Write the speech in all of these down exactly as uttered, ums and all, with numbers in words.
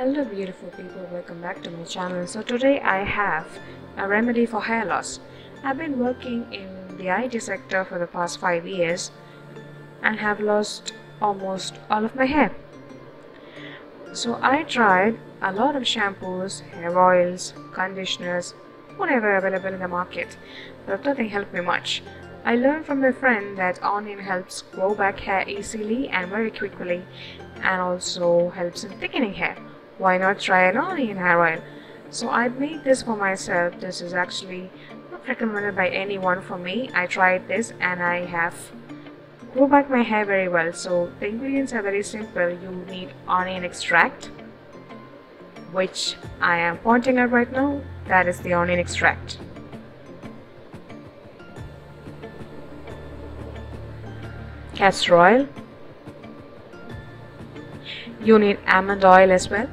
Hello beautiful people, welcome back to my channel. So today I have a remedy for hair loss. I've been working in the I T sector for the past five years and have lost almost all of my hair. So I tried a lot of shampoos, hair oils, conditioners, whatever available in the market, but nothing helped me much. I learned from my friend that onion helps grow back hair easily and very quickly and also helps in thickening hair. Why not try an onion hair oil? So I made this for myself. This is actually not recommended by anyone for me. I tried this and I have grew back my hair very well. So the ingredients are very simple. You need onion extract, which I am pointing at right now. That is the onion extract. Castor oil. You need almond oil as well,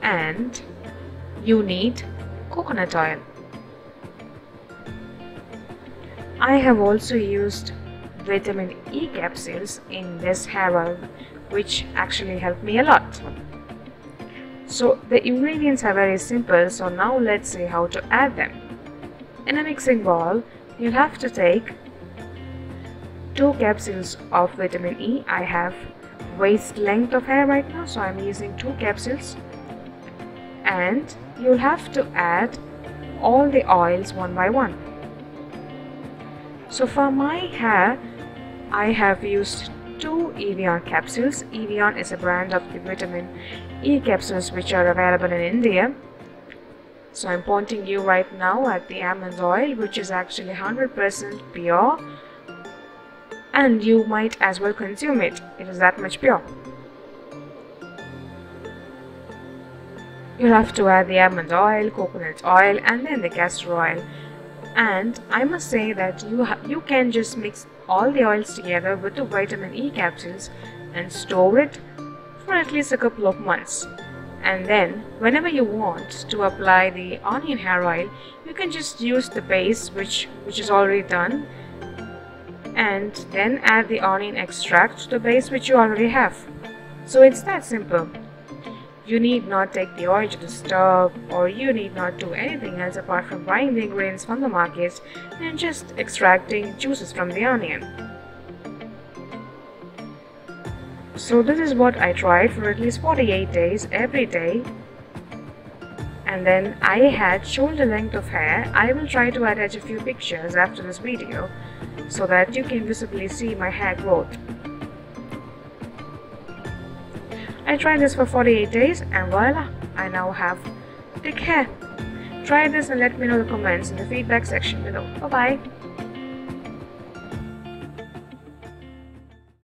and you need coconut oil. I have also used vitamin E capsules in this hair oil, which actually helped me a lot. So the ingredients are very simple, so now let's see how to add them. In a mixing bowl, you'll have to take two capsules of vitamin E. I have waist length of hair right now, so I'm using two capsules, and you'll have to add all the oils one by one. So for my hair, I have used two Evion capsules. Evion is a brand of the vitamin E capsules which are available in India. So I'm pointing you right now at the almond oil, which is actually one hundred percent pure. And you might as well consume it, it is that much pure. You'll have to add the almond oil, coconut oil, and then the castor oil. And I must say that you, you can just mix all the oils together with the vitamin E capsules and store it for at least a couple of months. And then whenever you want to apply the onion hair oil, you can just use the base which, which is already done, and then add the onion extract to the base which you already have. So it's that simple. You need not take the oil to the stove, or you need not do anything else apart from buying the ingredients from the market and just extracting juices from the onion. So this is what I tried for at least forty-eight days every day. And then I had shoulder length of hair. I will try to attach a few pictures after this video so that you can visibly see my hair growth. I tried this for forty-eight days and voila, I now have thick hair. Try this and let me know in the comments in the feedback section below. Bye bye.